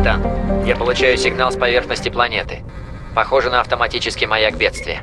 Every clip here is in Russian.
Титан. Я получаю сигнал с поверхности планеты. Похоже на автоматический маяк бедствия.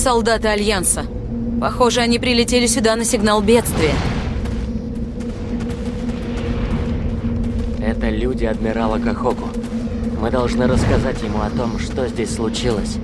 солдаты Альянса. Похоже, они прилетели сюда на сигнал бедствия. Это люди адмирала Кахоку. Мы должны рассказать ему о том, что здесь случилось.